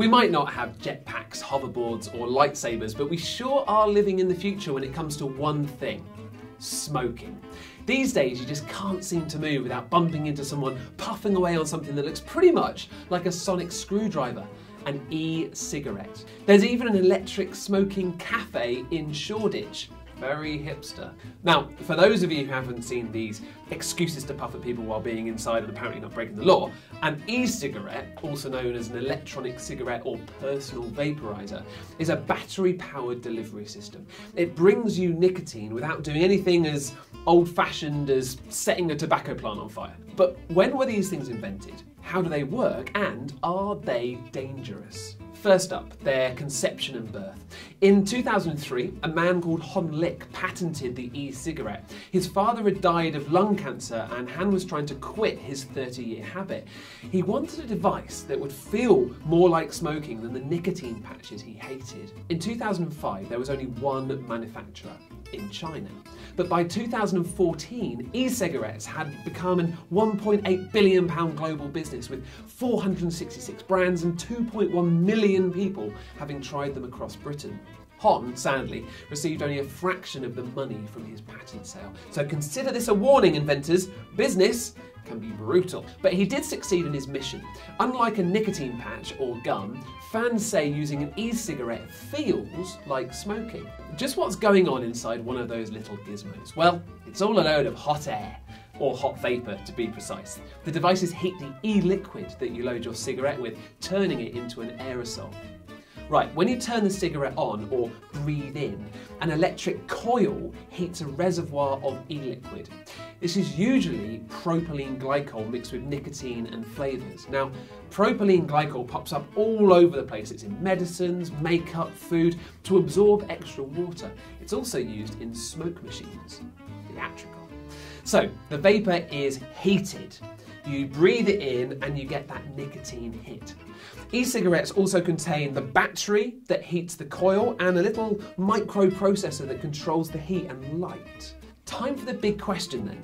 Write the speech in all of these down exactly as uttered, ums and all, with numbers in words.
We might not have jetpacks, hoverboards or lightsabers, but we sure are living in the future when it comes to one thing: smoking. These days you just can't seem to move without bumping into someone puffing away on something that looks pretty much like a sonic screwdriver, an e-cigarette. There's even an electric smoking cafe in Shoreditch. Very hipster. Now, for those of you who haven't seen these excuses to puff at people while being inside and apparently not breaking the law, an e-cigarette, also known as an electronic cigarette or personal vaporizer, is a battery-powered delivery system. It brings you nicotine without doing anything as old-fashioned as setting a tobacco plant on fire. But when were these things invented? How do they work? And are they dangerous? First up, their conception and birth. In two thousand three, a man called Hon Lik patented the e-cigarette. His father had died of lung cancer and Han was trying to quit his thirty year habit. He wanted a device that would feel more like smoking than the nicotine patches he hated. In two thousand five, there was only one manufacturer, in China. But by two thousand fourteen, e-cigarettes had become a one point eight billion pound global business with four hundred sixty-six brands and two point one million people having tried them across Britain. Hon, sadly, received only a fraction of the money from his patent sale. So consider this a warning, inventors. Business can be brutal. But he did succeed in his mission. Unlike a nicotine patch or gum, fans say using an e-cigarette feels like smoking. Just what's going on inside one of those little gizmos? Well, it's all a load of hot air. Or hot vapour, to be precise. The devices heat the e-liquid that you load your cigarette with, turning it into an aerosol. Right, when you turn the cigarette on or breathe in, an electric coil heats a reservoir of e-liquid. This is usually propylene glycol mixed with nicotine and flavours. Now, propylene glycol pops up all over the place. It's in medicines, makeup, food, to absorb extra water. It's also used in smoke machines, theatrical. So, the vapour is heated. You breathe it in and you get that nicotine hit. E-cigarettes also contain the battery that heats the coil and a little microprocessor that controls the heat and light. Time for the big question then.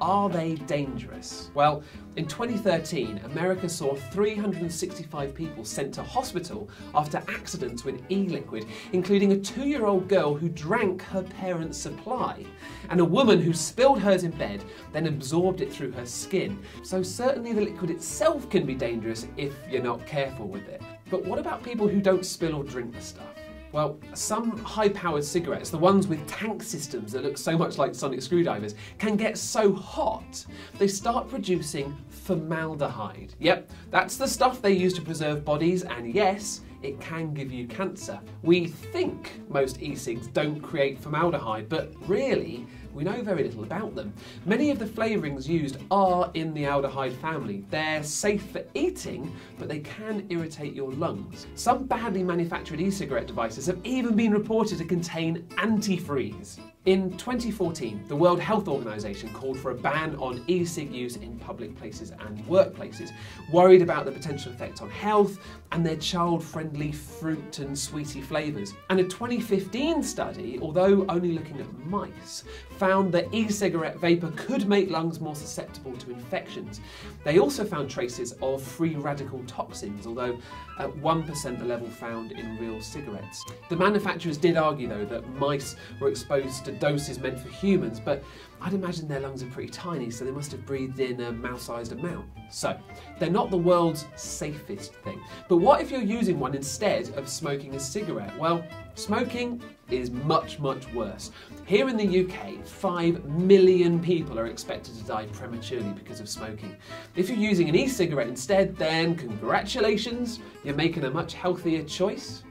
Are they dangerous? Well, in twenty thirteen, America saw three hundred sixty-five people sent to hospital after accidents with e-liquid, including a two year old girl who drank her parents' supply, and a woman who spilled hers in bed, then absorbed it through her skin. So certainly the liquid itself can be dangerous if you're not careful with it. But what about people who don't spill or drink the stuff? Well, some high-powered cigarettes, the ones with tank systems that look so much like sonic screwdrivers, can get so hot they start producing formaldehyde. Yep, that's the stuff they use to preserve bodies, and yes, it can give you cancer. We think most e-cigs don't create formaldehyde, but really, we know very little about them. Many of the flavourings used are in the aldehyde family. They're safe for eating, but they can irritate your lungs. Some badly manufactured e-cigarette devices have even been reported to contain antifreeze. In twenty fourteen, the World Health Organization called for a ban on e-cig use in public places and workplaces, worried about the potential effect on health and their child-friendly fruit and sweetie flavors. And a twenty fifteen study, although only looking at mice, found that e-cigarette vapor could make lungs more susceptible to infections. They also found traces of free radical toxins, although at one percent the level found in real cigarettes. The manufacturers did argue, though, that mice were exposed to doses meant for humans, but I'd imagine their lungs are pretty tiny, so they must have breathed in a mouse-sized amount. So, they're not the world's safest thing. But what if you're using one instead of smoking a cigarette? Well, smoking is much, much worse. Here in the U K, five million people are expected to die prematurely because of smoking. If you're using an e-cigarette instead, then congratulations, you're making a much healthier choice.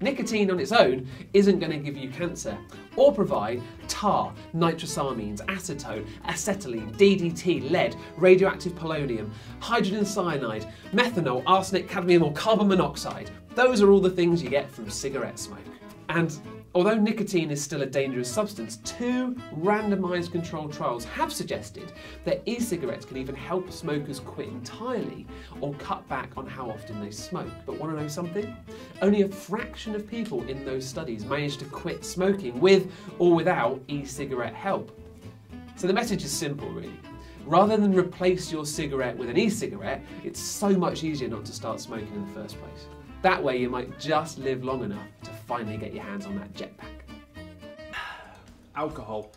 Nicotine on its own isn't going to give you cancer, or provide tar, nitrosamines, acetone, acetylene, D D T, lead, radioactive polonium, hydrogen cyanide, methanol, arsenic, cadmium or carbon monoxide. Those are all the things you get from cigarette smoke. And although nicotine is still a dangerous substance, two randomised controlled trials have suggested that e-cigarettes can even help smokers quit entirely or cut back on how often they smoke. But want to know something? Only a fraction of people in those studies managed to quit smoking with or without e-cigarette help. So the message is simple, really. Rather than replace your cigarette with an e-cigarette, it's so much easier not to start smoking in the first place. That way you might just live long enough to finally get your hands on that jetpack. Alcohol.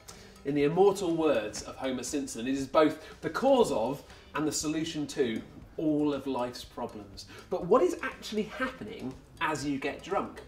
In the immortal words of Homer Simpson, it is both the cause of and the solution to all of life's problems. But what is actually happening as you get drunk?